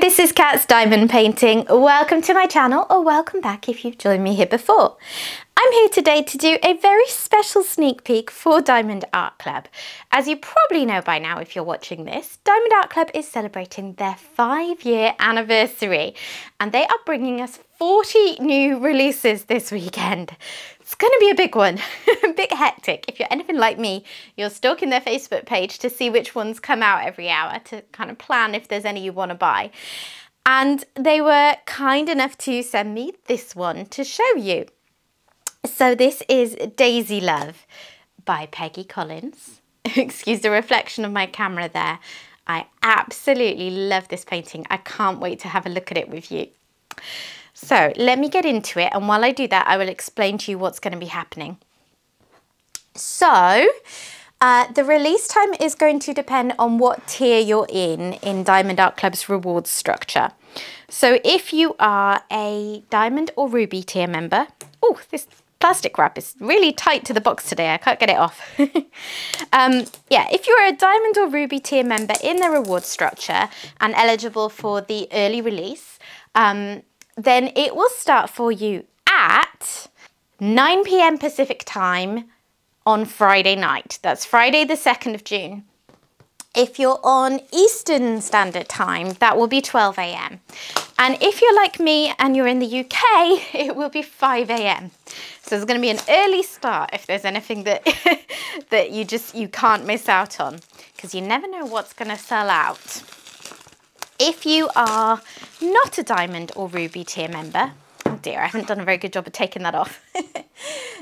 This is Cat's Diamond Painting. Welcome to my channel, or welcome back if you've joined me here before. I'm here today to do a very special sneak peek for Diamond Art Club. As you probably know by now if you're watching this, Diamond Art Club is celebrating their 5-year anniversary and they are bringing us 40 new releases this weekend. It's going to be a big one, a bit hectic. If you're anything like me, you're stalking their Facebook page to see which ones come out every hour to kind of plan if there's any you want to buy. And they were kind enough to send me this one to show you. So this is Daisy Love by Peggy Collins. Excuse the reflection of my camera there. I absolutely love this painting. I can't wait to have a look at it with you. So let me get into it, and while I do that I will explain to you what's going to be happening. So the release time is going to depend on what tier you're in Diamond Art Club's rewards structure. So if you are a Diamond or Ruby tier member, oh, this plastic wrap is really tight to the box today, I can't get it off. Yeah, if you're a Diamond or Ruby tier member in the reward structure and eligible for the early release, then it will start for you at 9 PM Pacific time on Friday night. That's Friday the 2nd of June. If you're on Eastern Standard Time, that will be 12 AM. And if you're like me and you're in the UK, it will be 5 AM. So there's going to be an early start if there's anything that you can't miss out on, because you never know what's going to sell out. If you are not a Diamond or Ruby tier member, oh dear, I haven't done a very good job of taking that off,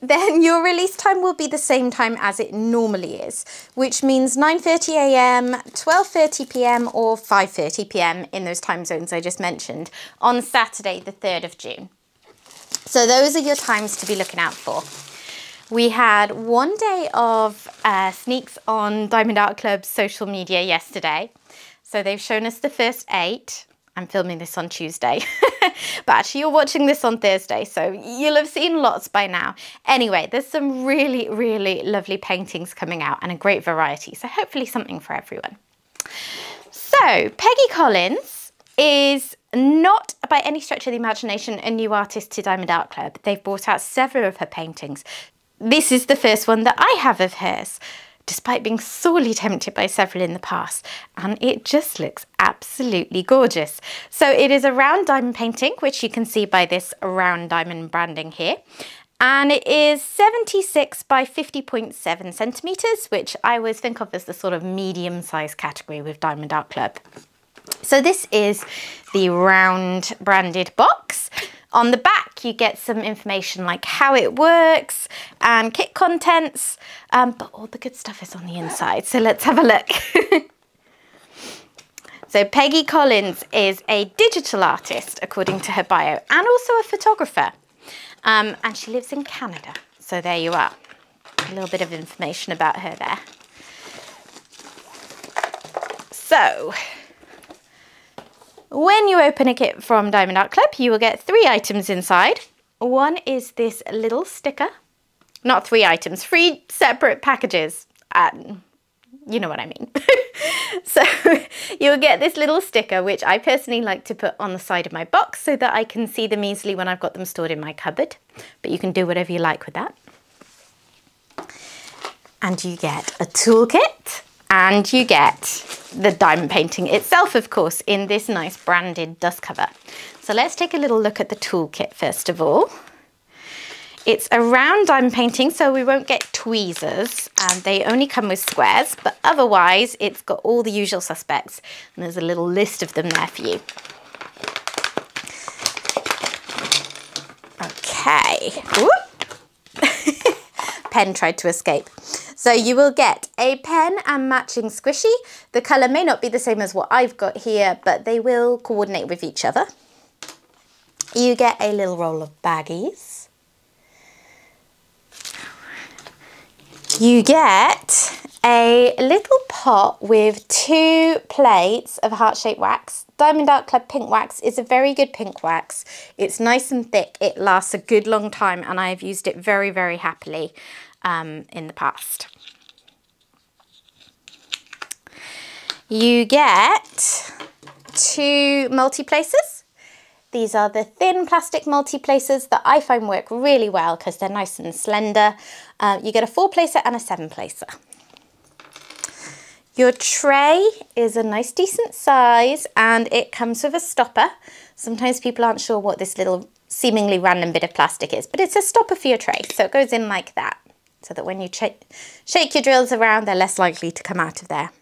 then your release time will be the same time as it normally is, which means 9:30 AM, 12:30 PM or 5:30 PM in those time zones I just mentioned on Saturday the 3rd of June. So those are your times to be looking out for. We had one day of sneaks on Diamond Art Club's social media yesterday. So they've shown us the first 8. I'm filming this on Tuesday, but actually you're watching this on Thursday, so you'll have seen lots by now. Anyway, there's some really, really lovely paintings coming out and a great variety. So hopefully something for everyone. So Peggy Collins is not by any stretch of the imagination a new artist to Diamond Art Club. They've brought out several of her paintings. This is the first one that I have of hers, despite being sorely tempted by several in the past, and it just looks absolutely gorgeous. So it is a round diamond painting, which you can see by this round diamond branding here, and it is 76 by 50.7 centimetres, which I always think of as the sort of medium size category with Diamond Art Club. So this is the round branded box. On the back, you get some information like how it works and kit contents, but all the good stuff is on the inside. So let's have a look. So Peggy Collins is a digital artist, according to her bio, and also a photographer. And she lives in Canada. So there you are, a little bit of information about her there. So, when you open a kit from Diamond Art Club, you will get 3 items inside. One is this little sticker. Not 3 items, 3 separate packages. You know what I mean. So you'll get this little sticker, which I personally like to put on the side of my box so that I can see them easily when I've got them stored in my cupboard. But you can do whatever you like with that. And you get a toolkit. And you get the diamond painting itself, of course, in this nice branded dust cover. So let's take a little look at the toolkit first of all. It's a round diamond painting, so we won't get tweezers. They only come with squares, but otherwise it's got all the usual suspects. And there's a little list of them there for you. Okay. Whoop. Pen tried to escape. So you will get a pen and matching squishy. The colour may not be the same as what I've got here, but they will coordinate with each other. You get a little roll of baggies. You get a little pot with 2 plates of heart-shaped wax. Diamond Art Club pink wax is a very good pink wax. It's nice and thick, it lasts a good long time, and I have used it very, very happily in the past. You get two multi-placers. These are the thin plastic multi-placers that I find work really well because they're nice and slender. You get a 4-placer and a 7-placer. Your tray is a nice decent size and it comes with a stopper. Sometimes people aren't sure what this little seemingly random bit of plastic is, but it's a stopper for your tray. So it goes in like that so that when you shake your drills around, they're less likely to come out of there.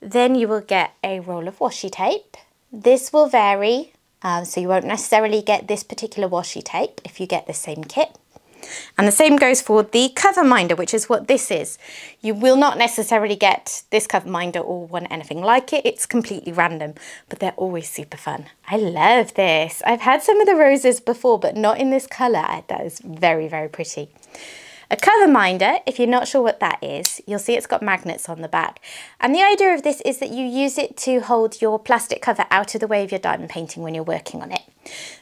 Then you will get a roll of washi tape. This will vary. So you won't necessarily get this particular washi tape if you get the same kit. And the same goes for the cover minder, which is what this is. You will not necessarily get this cover minder or one anything like it. It's completely random, but they're always super fun. I love this. I've had some of the roses before, but not in this colour. That is very, very pretty. A cover minder, if you're not sure what that is, you'll see it's got magnets on the back. And the idea of this is that you use it to hold your plastic cover out of the way of your diamond painting when you're working on it.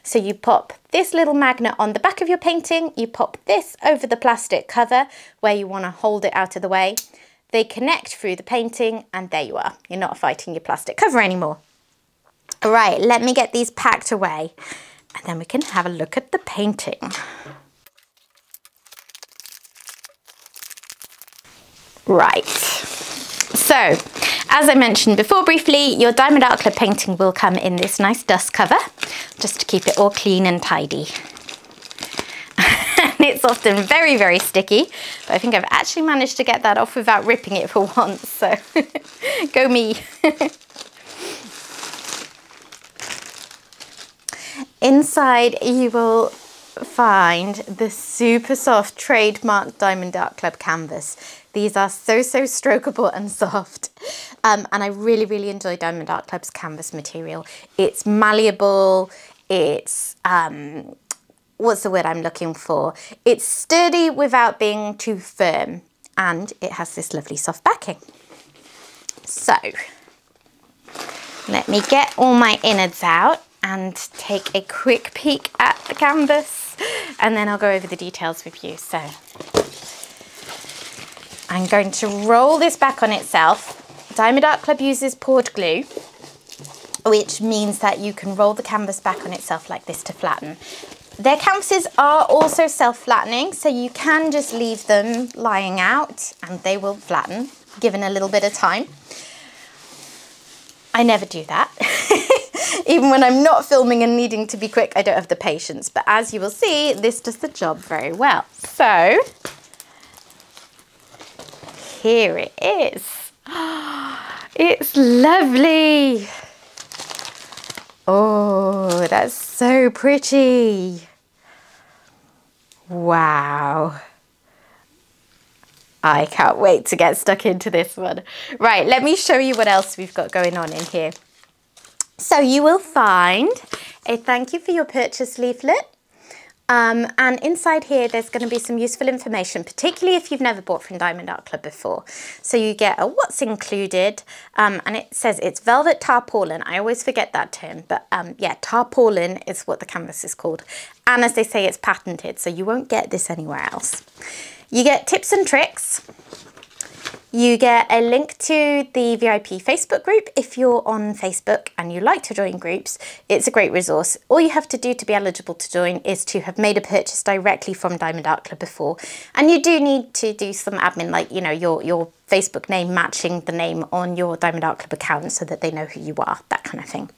So you pop this little magnet on the back of your painting, you pop this over the plastic cover where you want to hold it out of the way. They connect through the painting and there you are. You're not fighting your plastic cover anymore. All right, let me get these packed away and then we can have a look at the painting. Right, so as I mentioned before briefly, your Diamond Art Club painting will come in this nice dust cover, just to keep it all clean and tidy. And it's often very, very sticky, but I think I've actually managed to get that off without ripping it for once, so go me. Inside you will find the super soft trademark Diamond Art Club canvas. These are so strokable and soft. And I really enjoy Diamond Art Club's canvas material. It's malleable, it's, what's the word I'm looking for? It's sturdy without being too firm, and it has this lovely soft backing. So, let me get all my innards out and take a quick peek at the canvas, and then I'll go over the details with you, so. I'm going to roll this back on itself. Diamond Art Club uses poured glue, which means that you can roll the canvas back on itself like this to flatten. Their canvases are also self-flattening, so you can just leave them lying out and they will flatten, given a little bit of time. I never do that. Even when I'm not filming and needing to be quick, I don't have the patience. But as you will see, this does the job very well. So, here it is. It's lovely. Oh, that's so pretty. Wow. I can't wait to get stuck into this one. Right, let me show you what else we've got going on in here. So you will find a thank you for your purchase leaflet. And inside here, there's going to be some useful information, particularly if you've never bought from Diamond Art Club before. So you get a what's included, and it says it's velvet tarpaulin. I always forget that term, but yeah, tarpaulin is what the canvas is called. And as they say, it's patented, so you won't get this anywhere else. You get tips and tricks. You get a link to the VIP Facebook group. If you're on Facebook and you like to join groups, it's a great resource. All you have to do to be eligible to join is to have made a purchase directly from Diamond Art Club before. And you do need to do some admin, like, you know, your Facebook name matching the name on your Diamond Art Club account so that they know who you are, that kind of thing.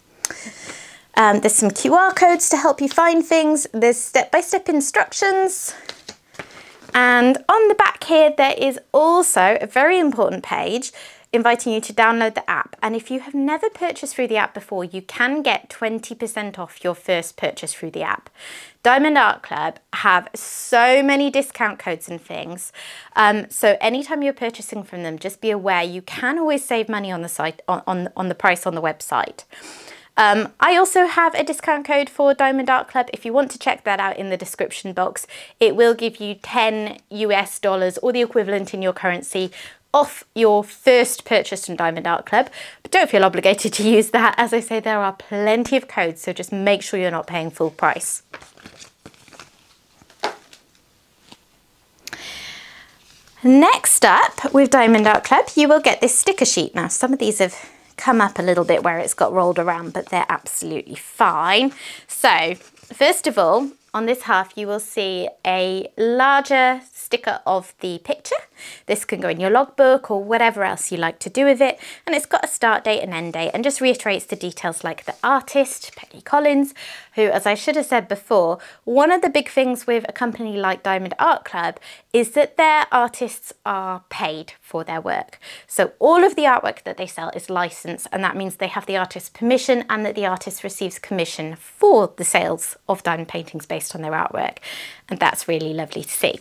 There's some QR codes to help you find things. There's step-by-step instructions. And on the back here, there is also a very important page inviting you to download the app. And if you have never purchased through the app before, you can get 20% off your first purchase through the app. Diamond Art Club have so many discount codes and things. So anytime you're purchasing from them, just be aware you can always save money on the site, on the price on the website. I also have a discount code for Diamond Art Club. If you want to check that out in the description box, it will give you $10 or the equivalent in your currency off your first purchase from Diamond Art Club, but don't feel obligated to use that. As I say, there are plenty of codes, so just make sure you're not paying full price. Next up with Diamond Art Club, you will get this sticker sheet. Now, some of these have come up a little bit where it's got rolled around, but they're absolutely fine. So first of all, on this half, you will see a larger sticker of the picture. This can go in your logbook or whatever else you like to do with it. And it's got a start date and end date and just reiterates the details like the artist, Peggy Collins, who, as I should have said before, one of the big things with a company like Diamond Art Club is that their artists are paid for their work. So all of the artwork that they sell is licensed, and that means they have the artist's permission and that the artist receives commission for the sales of diamond paintings based on their artwork, and that's really lovely to see.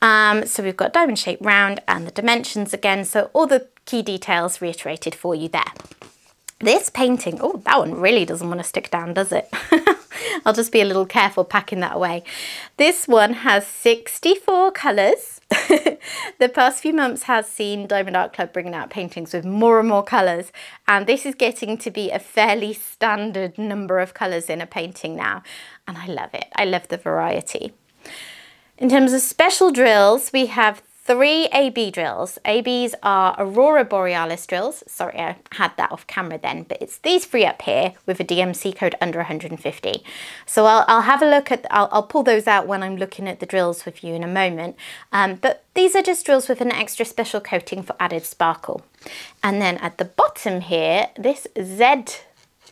So we've got diamond shape round and the dimensions again, so all the key details reiterated for you there. This painting, oh, that one really doesn't want to stick down, does it? I'll just be a little careful packing that away. This one has 64 colours. The past few months has seen Diamond Art Club bringing out paintings with more and more colours, and this is getting to be a fairly standard number of colours in a painting now, and I love it. I love the variety. In terms of special drills, we have three AB drills. ABs are Aurora Borealis drills. Sorry, I had that off camera then, but it's these three up here with a DMC code under 150. So I'll have a look at, I'll pull those out when I'm looking at the drills with you in a moment. But these are just drills with an extra special coating for added sparkle. And then at the bottom here, this Z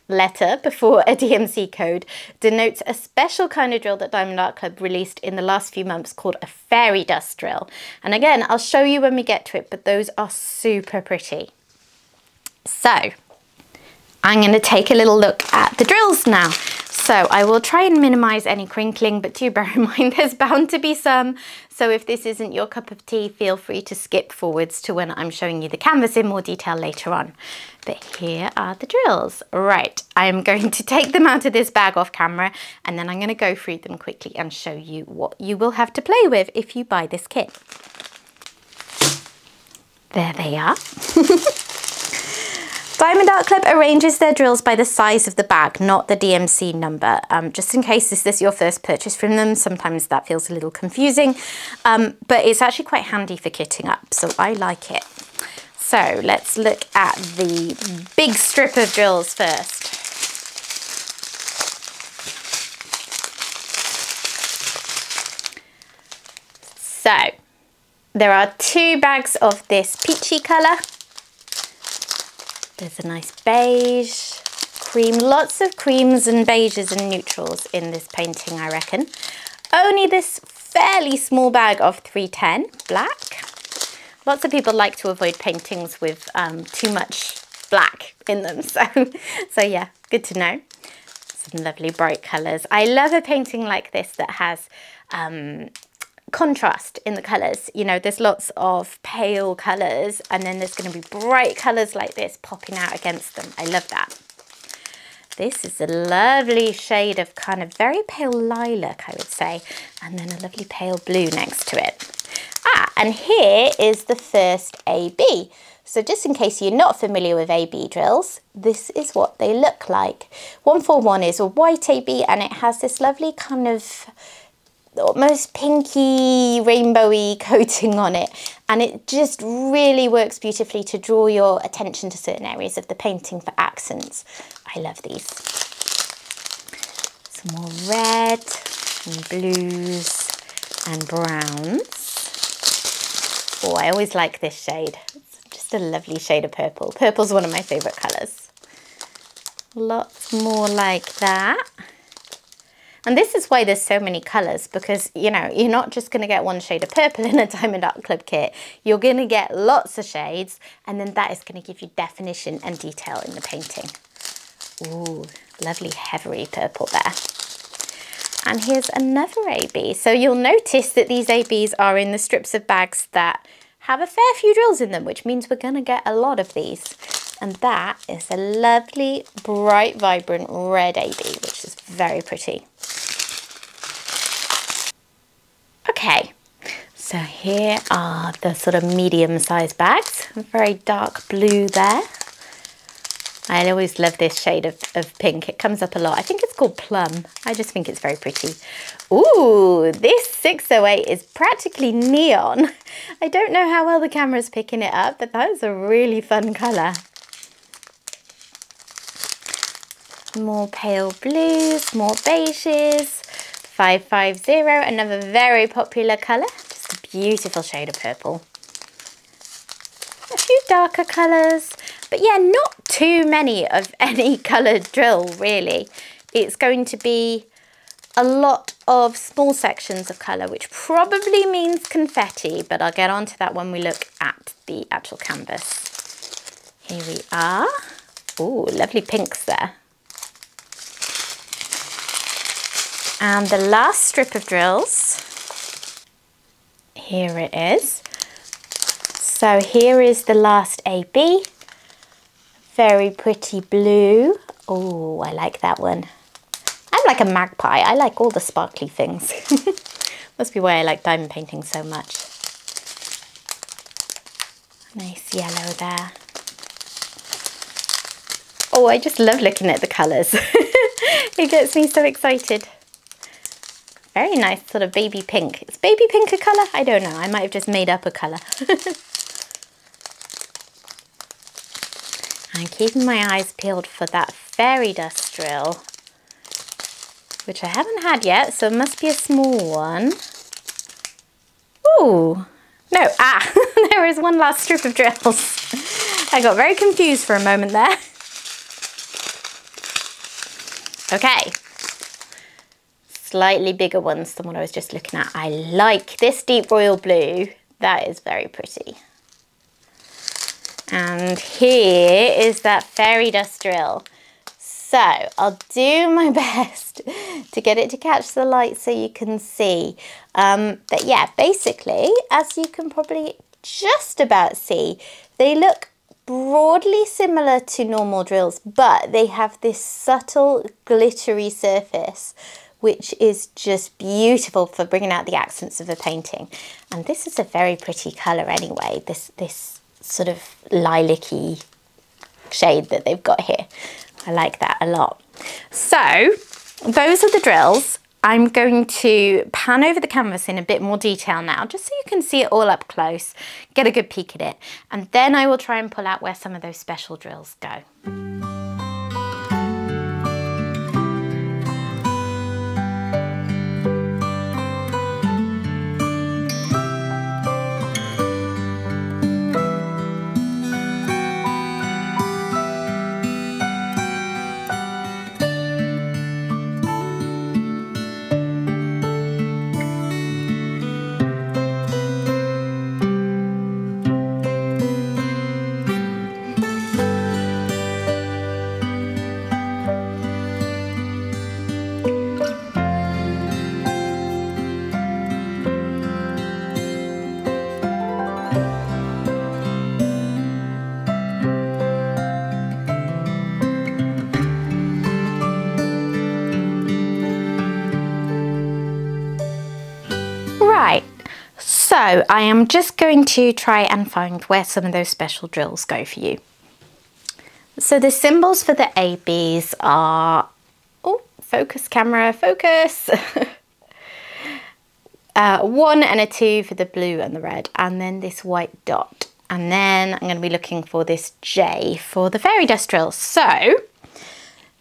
letter before a DMC code denotes a special kind of drill that Diamond Art Club released in the last few months called a fairy dust drill. And again, I'll show you when we get to it, but those are super pretty. So I'm going to take a little look at the drills now. So I will try and minimize any crinkling, but do bear in mind there's bound to be some. So if this isn't your cup of tea, feel free to skip forwards to when I'm showing you the canvas in more detail later on. But here are the drills. Right, I am going to take them out of this bag off camera, and then I'm going to go through them quickly and show you what you will have to play with if you buy this kit. There they are. Diamond Art Club arranges their drills by the size of the bag, not the DMC number. Just in case this is your first purchase from them, sometimes that feels a little confusing, but it's actually quite handy for kitting up, so I like it. So let's look at the big strip of drills first. So there are two bags of this peachy colour. There's a nice beige, cream, lots of creams and beiges and neutrals in this painting, I reckon. Only this fairly small bag of 310, black. Lots of people like to avoid paintings with too much black in them, so yeah, good to know. Some lovely bright colours. I love a painting like this that has contrast in the colours. You know, there's lots of pale colours, and then there's going to be bright colours like this popping out against them. I love that. This is a lovely shade of kind of very pale lilac, I would say, and then a lovely pale blue next to it. Ah, and here is the first AB. So just in case you're not familiar with AB drills, this is what they look like. 141 is a white AB, and it has this lovely kind of almost pinky, rainbowy coating on it, and it just really works beautifully to draw your attention to certain areas of the painting for accents. I love these. Some more red and blues and browns. Oh, I always like this shade. It's just a lovely shade of purple. Purple's one of my favourite colours. Lots more like that. And this is why there's so many colours, because, you know, you're not just going to get one shade of purple in a Diamond Art Club kit. You're going to get lots of shades, and then that is going to give you definition and detail in the painting. Ooh, lovely heathery purple there. And here's another AB. So you'll notice that these ABs are in the strips of bags that have a fair few drills in them, which means we're going to get a lot of these. And that is a lovely, bright, vibrant red AB, which is very pretty. Okay, So here are the sort of medium-sized bags, very dark blue there. I always love this shade of pink. It comes up a lot. I think it's called plum. I just think it's very pretty. Ooh, this 608 is practically neon. I don't know how well the camera's picking it up, but that is a really fun color. More pale blues, more beiges. 550, another very popular color. Just a beautiful shade of purple. A few darker colors. But yeah, not too many of any coloured drill, really. It's going to be a lot of small sections of colour, which probably means confetti, but I'll get onto that when we look at the actual canvas. Here we are. Ooh, lovely pinks there. And the last strip of drills. Here it is. So here is the last AB. Very pretty blue. Oh, I like that one. I'm like a magpie. I like all the sparkly things. Must be why I like diamond painting so much. Nice yellow there. Oh, I just love looking at the colours. It gets me so excited. Very nice sort of baby pink. Is baby pink a colour? I don't know. I might have just made up a colour. I'm keeping my eyes peeled for that fairy dust drill, which I haven't had yet, so it must be a small one. Ooh, no, there is one last strip of drills. I got very confused for a moment there. Okay, slightly bigger ones than what I was just looking at. I like this deep royal blue. That is very pretty. And here is that fairy dust drill. So I'll do my best to get it to catch the light so you can see. But yeah, basically, as you can probably just about see, they look broadly similar to normal drills, but they have this subtle glittery surface, which is just beautiful for bringing out the accents of a painting. And this is a very pretty color anyway, this sort of lilac-y shade that they've got here. I like that a lot. So those are the drills. I'm going to pan over the canvas in a bit more detail now, just so you can see it all up close, get a good peek at it, and then I will try and pull out where some of those special drills go. So I am just going to try and find where some of those special drills go for you. So the symbols for the ABs are, oh, focus camera, focus. 1 and a 2 for the blue and the red, and then this white dot. And then I'm going to be looking for this J for the fairy dust drill. So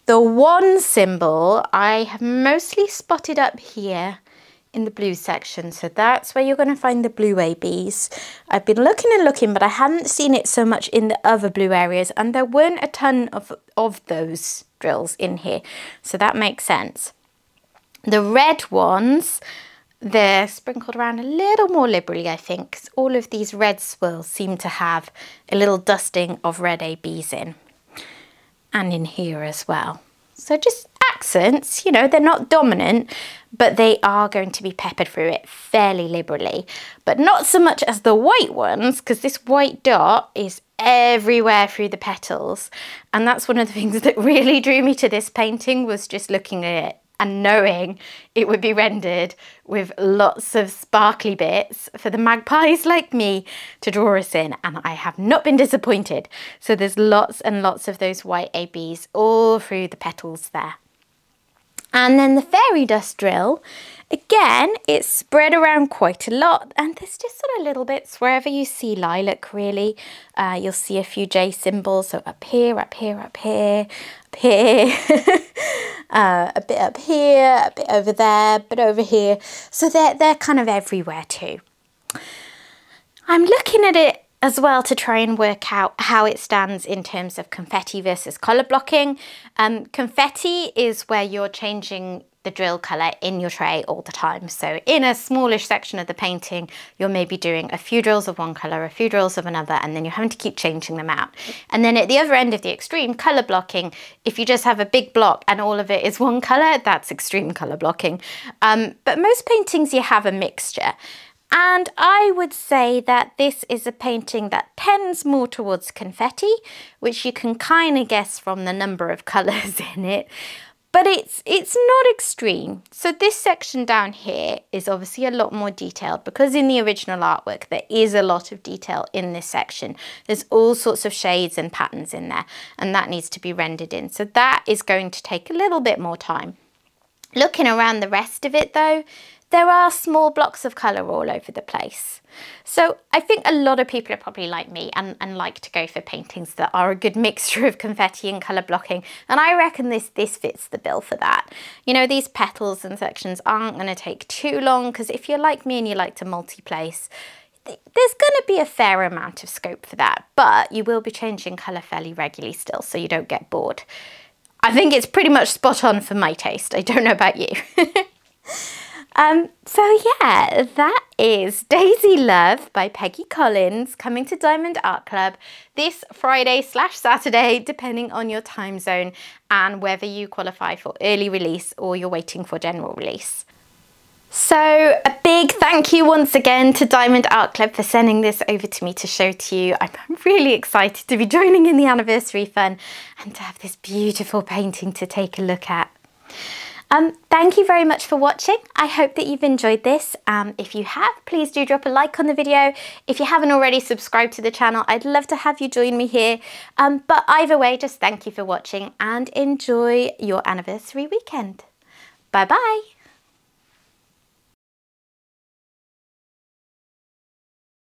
the 1 symbol I have mostly spotted up here in the blue section, so that's where you're going to find the blue ABs. I've been looking and looking, but I hadn't seen it so much in the other blue areas, and there weren't a ton of those drills in here, so that makes sense. The red ones, they're sprinkled around a little more liberally, I think, because all of these red swirls seem to have a little dusting of red ABs in, and in here as well. So just accents, you know, they're not dominant, but they are going to be peppered through it fairly liberally, but not so much as the white ones, because this white dot is everywhere through the petals. And that's one of the things that really drew me to this painting, was just looking at it and knowing it would be rendered with lots of sparkly bits for the magpies like me to draw us in, and I have not been disappointed. So there's lots and lots of those white ABs all through the petals there. And then the fairy dust drill, again, it's spread around quite a lot, and there's just sort of little bits wherever you see lilac really. You'll see a few J symbols, so up here, up here, up here, up here, a bit up here, a bit over there, a bit over here. So they're kind of everywhere too. I'm looking at it as well to try and work out how it stands in terms of confetti versus colour blocking. Confetti is where you're changing the drill colour in your tray all the time. So in a smallish section of the painting, you're maybe doing a few drills of one colour, a few drills of another, and then you're having to keep changing them out. And then at the other end of the extreme, colour blocking, if you just have a big block and all of it is one colour, that's extreme colour blocking. But most paintings you have a mixture. And I would say that this is a painting that tends more towards confetti, which you can kind of guess from the number of colours in it, but it's not extreme. So this section down here is obviously a lot more detailed, because in the original artwork there is a lot of detail in this section. There's all sorts of shades and patterns in there, and that needs to be rendered in. So that is going to take a little bit more time. Looking around the rest of it though, there are small blocks of colour all over the place. So I think a lot of people are probably like me and like to go for paintings that are a good mixture of confetti and colour blocking. And I reckon this fits the bill for that. You know, these petals and sections aren't going to take too long, because if you're like me and you like to multi-place, there's going to be a fair amount of scope for that. But you will be changing colour fairly regularly still, so you don't get bored. I think it's pretty much spot on for my taste. I don't know about you. So yeah, that is Daisy Love by Peggy Collins, coming to Diamond Art Club this Friday/Saturday, depending on your time zone and whether you qualify for early release or you're waiting for general release. So a big thank you once again to Diamond Art Club for sending this over to me to show to you. I'm really excited to be joining in the anniversary fun and to have this beautiful painting to take a look at. Thank you very much for watching. I hope that you've enjoyed this. If you have, please do drop a like on the video. If you haven't already subscribed to the channel, I'd love to have you join me here. But either way, just thank you for watching and enjoy your anniversary weekend. Bye bye.